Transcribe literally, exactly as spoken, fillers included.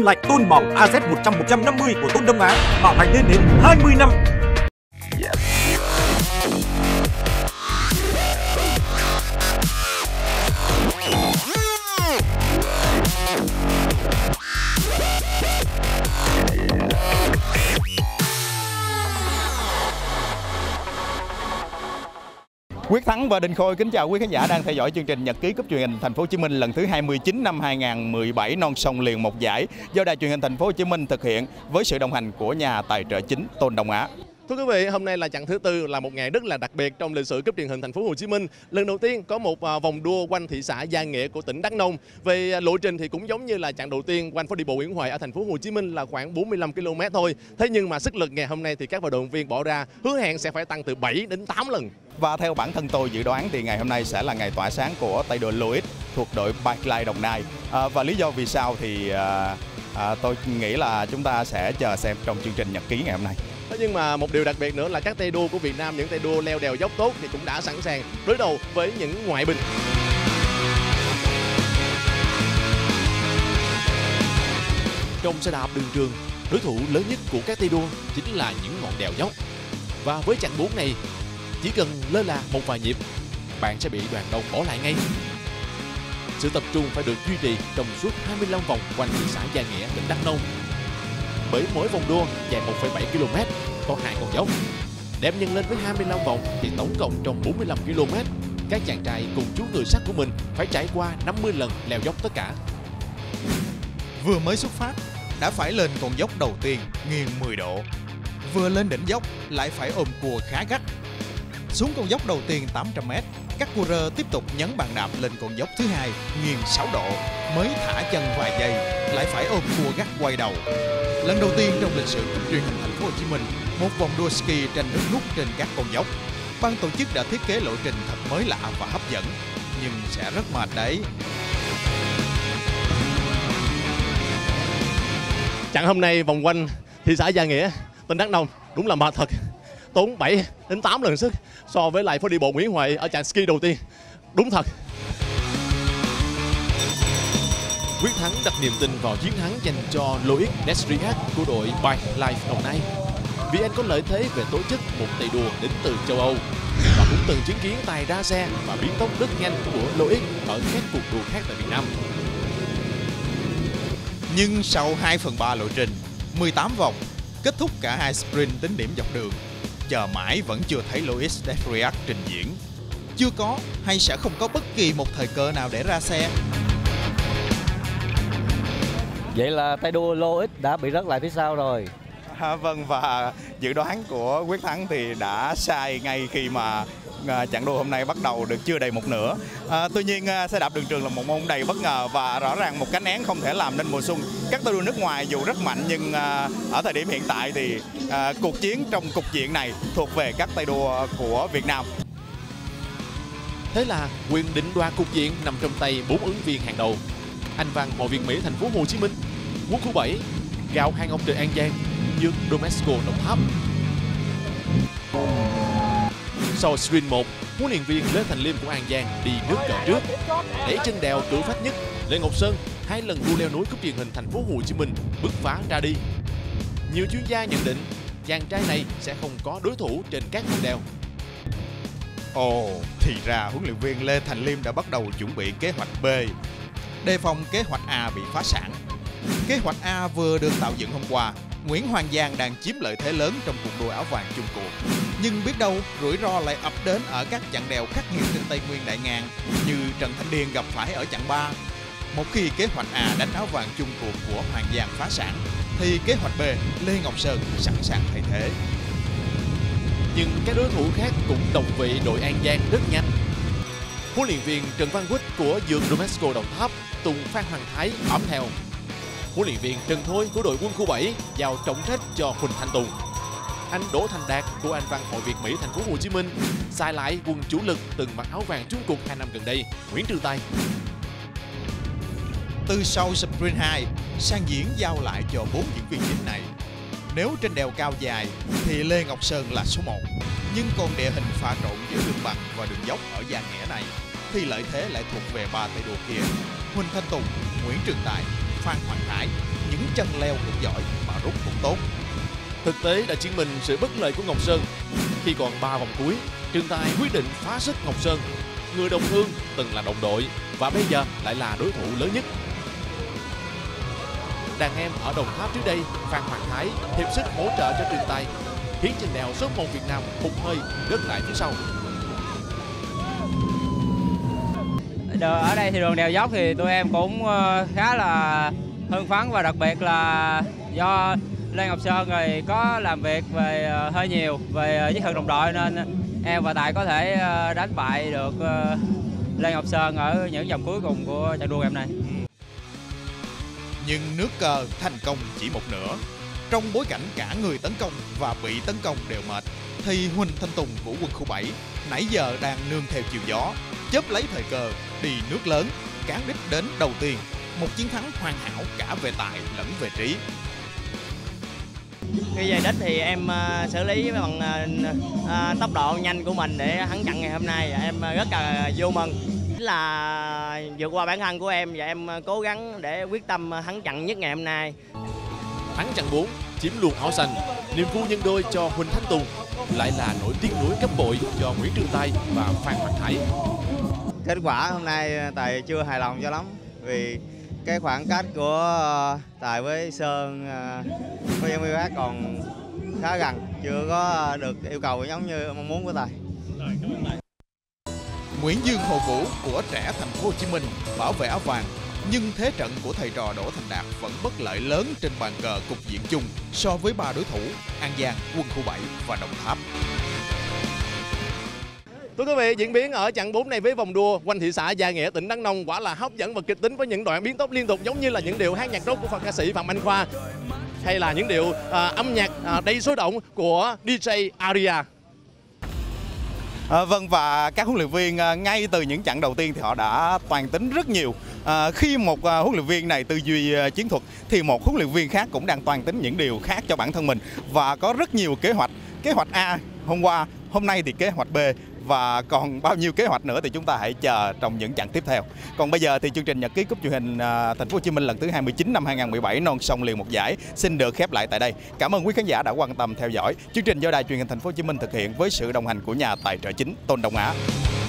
tôn lạnh tôn màu A Z một không không một năm không của Tôn Đông Á bảo hành lên đến hai mươi năm. Quyết Thắng và Đình Khôi kính chào quý khán giả đang theo dõi chương trình Nhật Ký Cúp truyền hình Thành phố Hồ Chí Minh lần thứ hai mươi chín năm hai nghìn không trăm mười bảy non sông liền một giải do Đài truyền hình Thành phố Hồ Chí Minh thực hiện với sự đồng hành của nhà tài trợ chính Tôn Đông Á. Thưa quý vị, hôm nay là chặng thứ tư, là một ngày rất là đặc biệt trong lịch sử Cúp truyền hình Thành phố Hồ Chí Minh. Lần đầu tiên có một vòng đua quanh thị xã Gia Nghĩa của tỉnh Đắk Nông. Về lộ trình thì cũng giống như là chặng đầu tiên quanh phố đi bộ Nguyễn Huệ ở Thành phố Hồ Chí Minh là khoảng bốn mươi lăm ki lô mét thôi. Thế nhưng mà sức lực ngày hôm nay thì các vận động viên bỏ ra hứa hẹn sẽ phải tăng từ bảy đến tám lần. Và theo bản thân tôi dự đoán thì ngày hôm nay sẽ là ngày tỏa sáng của tay đua Lewis thuộc đội Bike Life Đồng Nai. À, và lý do vì sao thì à, à, tôi nghĩ là chúng ta sẽ chờ xem trong chương trình Nhật Ký ngày hôm nay. Nhưng mà một điều đặc biệt nữa là các tay đua của Việt Nam, những tay đua leo đèo dốc tốt thì cũng đã sẵn sàng đối đầu với những ngoại binh. Trong xe đạp đường trường, đối thủ lớn nhất của các tay đua chính là những ngọn đèo dốc. Và với chặng bốn này, chỉ cần lơ là một vài nhịp, bạn sẽ bị đoàn đông bỏ lại ngay. Sự tập trung phải được duy trì trong suốt hai mươi lăm vòng quanh thị xã Gia Nghĩa, tỉnh Đắk Nông. Bởi mỗi vòng đua dài một phẩy bảy ki lô mét, có hai con dốc. Đem nhân lên với hai mươi lăm vòng thì tổng cộng trong bốn mươi lăm ki lô mét, các chàng trai cùng chú ngựa sắt của mình phải trải qua năm mươi lần leo dốc tất cả. Vừa mới xuất phát, đã phải lên con dốc đầu tiên nghiêng mười độ. Vừa lên đỉnh dốc, lại phải ôm cua khá gắt. Xuống con dốc đầu tiên tám trăm mét, các cua rơ tiếp tục nhấn bàn đạp lên con dốc thứ hai nghiêng sáu độ. Mới thả chân vài giây, lại phải ôm cua gắt quay đầu. Lần đầu tiên trong lịch sử Cúp truyền hình Thành phố Hồ Chí Minh, một vòng đua ski tranh nước nút trên các con dốc. Ban tổ chức đã thiết kế lộ trình thật mới lạ và hấp dẫn, nhưng sẽ rất mệt đấy. Chặng hôm nay vòng quanh thị xã Gia Nghĩa, tỉnh Đắk Nông đúng là mệt thật, tốn bảy đến tám lần sức so với lại phố đi bộ Nguyễn Huệ ở chặng ski đầu tiên, đúng thật. Quyết Thắng đặt niềm tin vào chiến thắng dành cho Loïc Destriat của đội Bike Life Đồng Nai vì anh có lợi thế về tố chất một tay đua đến từ châu Âu và cũng từng chứng kiến tài ra xe và biến tốc rất nhanh của Loïc ở các cuộc đua khác tại Việt Nam. Nhưng sau hai phần ba lộ trình, mười tám vòng, kết thúc cả hai sprint tính điểm dọc đường, chờ mãi vẫn chưa thấy Loïc Destriat trình diễn. Chưa có hay sẽ không có bất kỳ một thời cơ nào để ra xe. Vậy là tay đua Loïc đã bị rớt lại phía sau rồi. À, vâng, và dự đoán của Quyết Thắng thì đã sai ngay khi mà à, chặng đua hôm nay bắt đầu được chưa đầy một nửa. À, tuy nhiên à, xe đạp đường trường là một môn đầy bất ngờ và rõ ràng một cánh én không thể làm nên mùa xuân. Các tay đua nước ngoài dù rất mạnh nhưng à, ở thời điểm hiện tại thì à, cuộc chiến trong cục diện này thuộc về các tay đua của Việt Nam. Thế là quyền định đoạt cục diện nằm trong tay bốn ứng viên hàng đầu. Anh Văn Hội Việt Mỹ Thành phố Hồ Chí Minh, Quốc khu bảy, Gạo Hàng Ông từ An Giang, Dương Domesco Đồng Tháp. Sau sprint một, huấn luyện viên Lê Thành Liêm của An Giang đi nước cờ trước, để trên đèo cử phách nhất Lê Ngọc Sơn hai lần đua leo núi Cúp truyền hình Thành phố Hồ Chí Minh bứt phá ra đi. Nhiều chuyên gia nhận định chàng trai này sẽ không có đối thủ trên các cung đèo. Ồ, thì ra huấn luyện viên Lê Thành Liêm đã bắt đầu chuẩn bị kế hoạch B, đề phòng kế hoạch A bị phá sản. Kế hoạch A vừa được tạo dựng hôm qua, Nguyễn Hoàng Giang đang chiếm lợi thế lớn trong cuộc đua áo vàng chung cuộc. Nhưng biết đâu rủi ro lại ập đến ở các chặng đèo khắc nghiệt trên Tây Nguyên đại ngàn như Trần Thanh Điền gặp phải ở chặng ba. Một khi kế hoạch A đánh áo vàng chung cuộc của Hoàng Giang phá sản, thì kế hoạch B Lê Ngọc Sơn sẵn sàng thay thế. Nhưng các đối thủ khác cũng đồng vị đội An Giang rất nhanh. Huấn luyện viên Trần Văn Quyết của Dương Domesco Đồng Tháp tùng Phan Hoàng Thái ẩm theo. Huấn luyện viên Trần Thôi của đội Quân khu bảy giao trọng trách cho Huỳnh Thanh Tùng. Anh Đỗ Thành Đạt của Anh Văn Hội Việt Mỹ Thành phố Hồ Chí Minh sai lại quân chủ lực từng mặc áo vàng chung cuộc hai năm gần đây, Nguyễn Trường Tài. Từ sau sprint hai, sang diễn giao lại cho bốn diễn viên chính này. Nếu trên đèo cao dài thì Lê Ngọc Sơn là số một. Nhưng còn địa hình pha trộn giữa đường bằng và đường dốc ở Gia Nghĩa này thì lợi thế lại thuộc về ba tay đua kia, Huỳnh Thanh Tùng, Nguyễn Trường Tài, Phan Hoàng Hải, những chân leo cũng giỏi mà rút cũng tốt. Thực tế đã chứng minh sự bất lợi của Ngọc Sơn. Khi còn ba vòng cuối, Trường Tài quyết định phá sức Ngọc Sơn, người đồng hương từng là đồng đội và bây giờ lại là đối thủ lớn nhất. Đàn em ở Đồng Tháp trước đây, Phan Hoàng Thái thêm sức hỗ trợ cho Trường Tài, khiến chừng đèo số một Việt Nam hụt hơi rớt lại phía sau. Ở đây thì đường đèo dốc thì tụi em cũng khá là hưng phấn, và đặc biệt là do Lê Ngọc Sơn rồi có làm việc về hơi nhiều về chiến thuật đồng đội nên em và Tài có thể đánh bại được Lê Ngọc Sơn ở những vòng cuối cùng của trận đua ngày hôm nay. Nhưng nước cờ thành công chỉ một nửa. Trong bối cảnh cả người tấn công và bị tấn công đều mệt, thì Huỳnh Thanh Tùng của quân khu bảy nãy giờ đang nương theo chiều gió, chớp lấy thời cơ đi nước lớn, cán đích đến đầu tiên. Một chiến thắng hoàn hảo cả về tài lẫn về trí. Khi về đích thì em xử lý bằng tốc độ nhanh của mình để thắng trận ngày hôm nay. Em rất là vui mừng, là vượt qua bản thân của em và em cố gắng để quyết tâm thắng trận nhất ngày hôm nay. Thắng trận bốn, chiếm luôn áo xanh, niềm vui nhân đôi cho Huỳnh Thanh Tùng, lại là nỗi tiếc nuối gấp bội cho Nguyễn Trường Tài và Phan Hoàng Hải. Kết quả hôm nay Tài chưa hài lòng cho lắm vì cái khoảng cách của Tài với Sơn với em bác còn khá gần, chưa có được yêu cầu giống như mong muốn của Tài. Nguyễn Dương Hồ Vũ của trẻ Thành phố Hồ Chí Minh bảo vệ áo vàng, nhưng thế trận của thầy trò Đỗ Thành Đạt vẫn bất lợi lớn trên bàn cờ cục diện chung so với ba đối thủ An Giang, Quân khu bảy và Đồng Tháp. Thưa quý vị, diễn biến ở chặng bốn này với vòng đua quanh thị xã Gia Nghĩa, tỉnh Đắk Nông quả là hấp dẫn và kịch tính, với những đoạn biến tốc liên tục giống như là những điệu hát nhạc rock của phần ca sĩ Phạm Anh Khoa, hay là những điệu à, âm nhạc à, đầy sôi động của đi jây Aria. À, vâng, và các huấn luyện viên ngay từ những trận đầu tiên thì họ đã toàn tính rất nhiều. À, khi một huấn luyện viên này tư duy chiến thuật thì một huấn luyện viên khác cũng đang toàn tính những điều khác cho bản thân mình và có rất nhiều kế hoạch. Kế hoạch A hôm qua, hôm nay thì kế hoạch B, và còn bao nhiêu kế hoạch nữa thì chúng ta hãy chờ trong những trận tiếp theo. Còn bây giờ thì chương trình Nhật Ký Cúp truyền hình Thành phố Hồ Chí Minh lần thứ hai mươi chín năm hai nghìn không trăm mười bảy non sông liền một giải xin được khép lại tại đây. Cảm ơn quý khán giả đã quan tâm theo dõi. Chương trình do Đài Truyền hình Thành phố Hồ Chí Minh thực hiện với sự đồng hành của nhà tài trợ chính Tôn Đông Á.